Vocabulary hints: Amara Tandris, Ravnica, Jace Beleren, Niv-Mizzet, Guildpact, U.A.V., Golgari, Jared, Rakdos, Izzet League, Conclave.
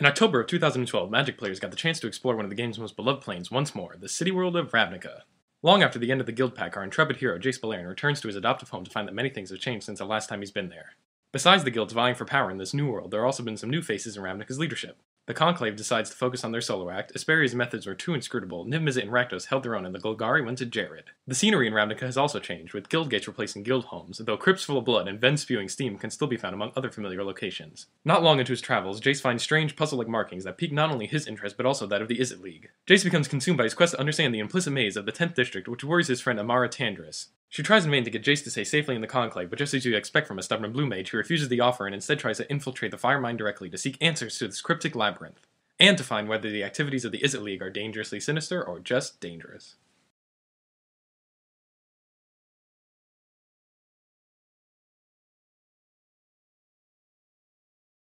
In October of 2012, Magic players got the chance to explore one of the game's most beloved planes once more, the city world of Ravnica. Long after the end of the Guildpact, our intrepid hero Jace Beleren returns to his adoptive home to find that many things have changed since the last time he's been there. Besides the guilds vying for power in this new world, there have also been some new faces in Ravnica's leadership. The Conclave decides to focus on their solo act, Asperia's methods were too inscrutable, Niv-Mizzet and Rakdos held their own, and the Golgari went to Jared. The scenery in Ravnica has also changed, with guild gates replacing guild homes, though crypts full of blood and vents spewing steam can still be found among other familiar locations. Not long into his travels, Jace finds strange puzzle-like markings that pique not only his interest but also that of the Izzet League. Jace becomes consumed by his quest to understand the implicit maze of the 10th district, which worries his friend Amara Tandris. She tries in vain to get Jace to stay safely in the Conclave, but just as you'd expect from a stubborn blue mage, he refuses the offer and instead tries to infiltrate the Fire Mine directly to seek answers to this cryptic labyrinth, and to find whether the activities of the Izzet League are dangerously sinister or just dangerous.